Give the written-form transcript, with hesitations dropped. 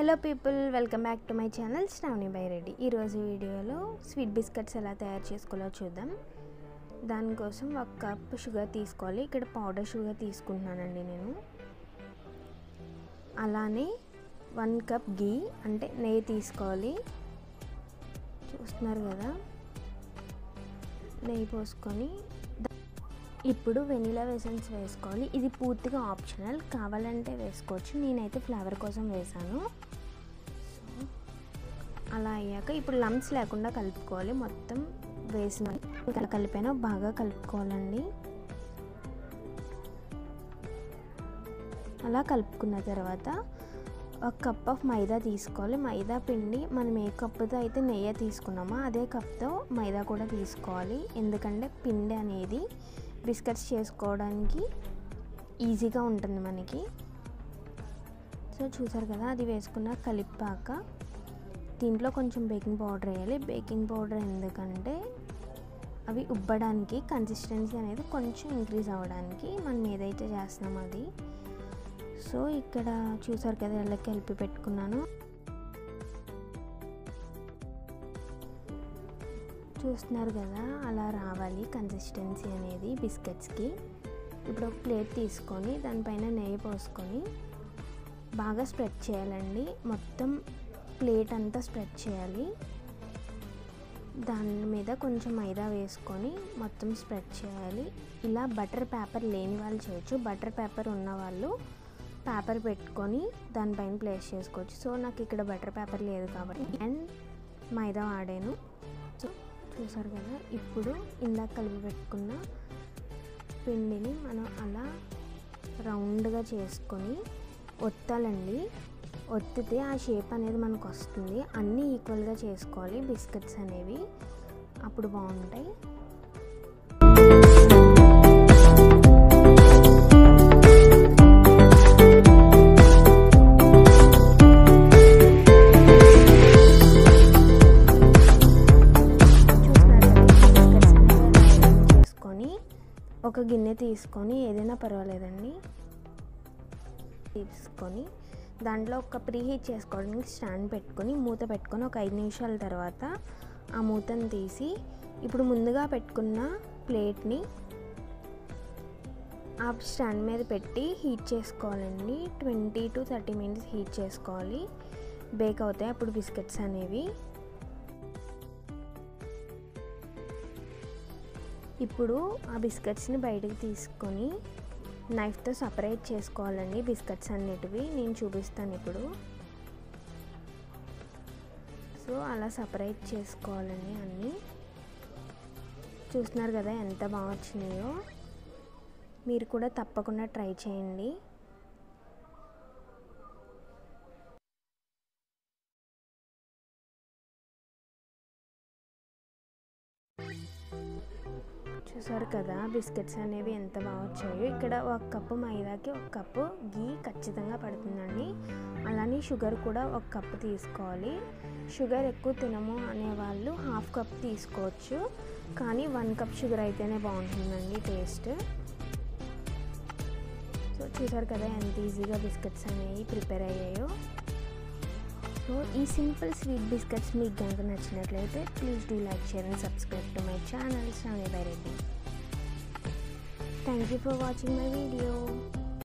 Hello people welcome back to my channel Shravani Baireddy video sweet biscuits ఎలా తయారు చేసుకోవాలో చూద్దాం। దాని కోసం 1 కప్ షుగర్ తీసుకోవాలి। ఇక్కడ పౌడర్ షుగర్ తీసుకుంటున్నానండి నేను। అలానే 1 కప్ గీ అంటే నెయ్యి తీసుకోవాలి। చూస్తున్నారు కదా నెయ్యి పోసుకొని ఇప్పుడు వెనిలా ఎసెన్స్ వేసుకోవాలి। ఇది పూర్తిగా ఆప్షనల్, కావాలంటే వేసుకోవచ్చు। నేనైతే ఫ్లేవర్ కోసం వేసాను। అలా అయ్యాక ఇప్పుడు లమ్స్ లేకుండా కలుపుకోవాలి। మొత్తం వేసిన కలిపేనా బాగా కలుపుకోవాలండి। అలా కలుపుకున్న తర్వాత 1 కప్ ఆఫ్ మైదా తీసుకోవాలి। మైదా పిండి మనం ఏ కప్పుతో అయితే నెయ్యి తీసుకున్నామో అదే కప్తో మైదా కూడా తీసుకోవాలి। ఎందుకంటే పిండి అనేది బిస్కెట్స్ చేసుకోవడానికి ఈజీగా ఉంటుంది మనకి। సో చూసారు కదా అది వేసుకున్న కలిపాక దీంట్లో కొంచెం బేకింగ్ పౌడర్ వేయాలి। బేకింగ్ పౌడర్ ఎందుకంటే అవి ఉబ్బడానికి కన్సిస్టెన్సీ అనేది కొంచెం ఇంక్రీజ్ అవ్వడానికి మనం ఏదైతే చేస్తున్నామో అది। సో ఇక్కడ చూసారు కదా ఇలా కలిపి పెట్టుకున్నాను। చూస్తున్నారు కదా అలా రావాలి కన్సిస్టెన్సీ అనేది బిస్కెట్స్కి। ఇప్పుడు ఒక ప్లేట్ తీసుకొని దానిపైన నెయ్యి పోసుకొని బాగా స్ప్రెడ్ చేయాలండి। మొత్తం ప్లేట్ అంతా స్ప్రెడ్ చేయాలి। దాని మీద కొంచెం మైదా వేసుకొని మొత్తం స్ప్రెడ్ చేయాలి। ఇలా బటర్ పేపర్ లేని వాళ్ళు చేయొచ్చు, బటర్ పేపర్ ఉన్నవాళ్ళు పేపర్ పెట్టుకొని దానిపైన ప్లేస్ చేసుకోవచ్చు। సో నాకు ఇక్కడ బటర్ పేపర్ లేదు కాబట్టి అండ్ మైదా వాడాను। సో చూసారు కదా ఇప్పుడు ఇందాక కలిపి పెట్టుకున్న పిండిని మనం అలా రౌండ్గా చేసుకొని ఒత్తాలండి। ఒత్తితే ఆ షేప్ అనేది మనకు వస్తుంది। అన్నీ ఈక్వల్గా చేసుకోవాలి బిస్కెట్స్ అనేవి, అప్పుడు బాగుంటాయి। ఒక గిన్నె తీసుకొని ఏదైనా పర్వాలేదండి తీసుకొని దాంట్లో ఒక ప్రీహీట్ చేసుకోవడానికి స్టాండ్ పెట్టుకొని మూత పెట్టుకొని ఒక 5 నిమిషాల తర్వాత ఆ మూతను తీసి ఇప్పుడు ముందుగా పెట్టుకున్న ప్లేట్ని ఆ స్టాండ్ మీద పెట్టి హీట్ చేసుకోవాలండి। 20 to 30 మినిట్స్ హీట్ చేసుకోవాలి, బేక్ అవుతాయి అప్పుడు బిస్కెట్స్ అనేవి। ఇప్పుడు ఆ బిస్కెట్స్ని బయటకు తీసుకొని నైఫ్తో సపరేట్ చేసుకోవాలండి బిస్కెట్స్ అన్నిటివి। నేను చూపిస్తాను ఇప్పుడు। సో అలా సపరేట్ చేసుకోవాలండి అన్నీ। చూస్తున్నారు కదా ఎంత బాగా వచ్చినాయో, మీరు కూడా తప్పకుండా ట్రై చేయండి। చూసారు కదా బిస్కెట్స్ అనేవి ఎంత బాగా వచ్చాయో। ఇక్కడ 1 కప్పు మైదాకి 1 కప్పు గీ ఖచ్చితంగా పడుతుందండి। అలానే షుగర్ కూడా 1 కప్పు తీసుకోవాలి। షుగర్ ఎక్కువ తినము అనేవాళ్ళు ½ కప్ తీసుకోవచ్చు, కానీ 1 కప్ షుగర్ అయితేనే బాగుంటుందండి టేస్ట్। సో చూసారు కదా ఎంత ఈజీగా బిస్కెట్స్ అనేవి ప్రిపేర్ అయ్యాయో। సో ఈ సింపుల్ స్వీట్ బిస్కెట్స్ మీకు కనుక నచ్చినట్లయితే please do like, share and subscribe to my channel Shravani Byreddy. Thank you for watching my video.